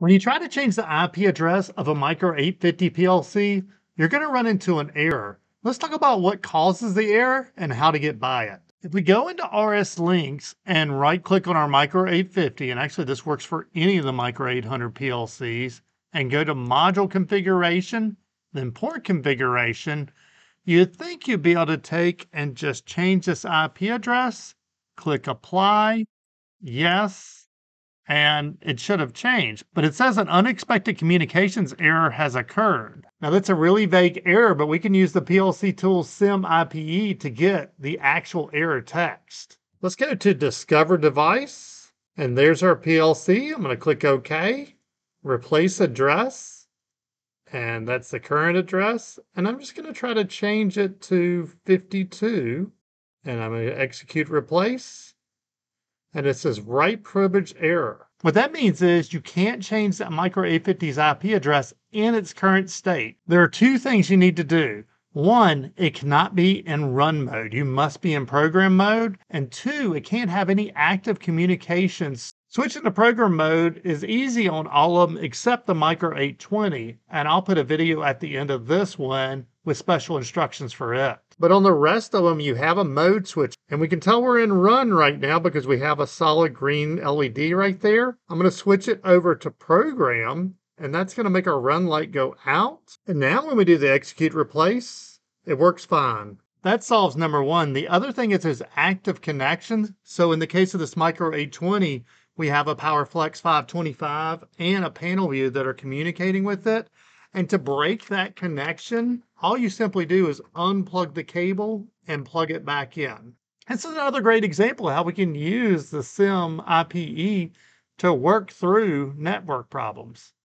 When you try to change the IP address of a Micro850 PLC, you're going to run into an error. Let's talk about what causes the error and how to get by it. If we go into RS links and right click on our Micro850, and actually this works for any of the Micro800 PLCs, and go to module configuration, then port configuration, you'd think you'd be able to take and just change this IP address, click apply, yes, and it should have changed, but it says an unexpected communications error has occurred. Now that's a really vague error, but we can use the PLC tool SIM-IPE to get the actual error text. Let's go to Discover Device, and there's our PLC. I'm gonna click OK, replace address, and that's the current address. And I'm just gonna try to change it to 52, and I'm gonna execute replace. And it says write privilege error. What that means is you can't change that Micro850's IP address in its current state. There are two things you need to do. One, it cannot be in run mode. You must be in program mode. And two, it can't have any active communications. Switching to program mode is easy on all of them except the Micro820. And I'll put a video at the end of this one with special instructions for it. But on the rest of them, you have a mode switch. And we can tell we're in run right now because we have a solid green LED right there. I'm going to switch it over to program, and that's going to make our run light go out. And now when we do the execute replace, it works fine. That solves number one. The other thing is there's active connections. So in the case of this Micro820, we have a PowerFlex 525 and a panel view that are communicating with it. And to break that connection, all you simply do is unplug the cable and plug it back in. This is another great example of how we can use the SIM-IPE to work through network problems.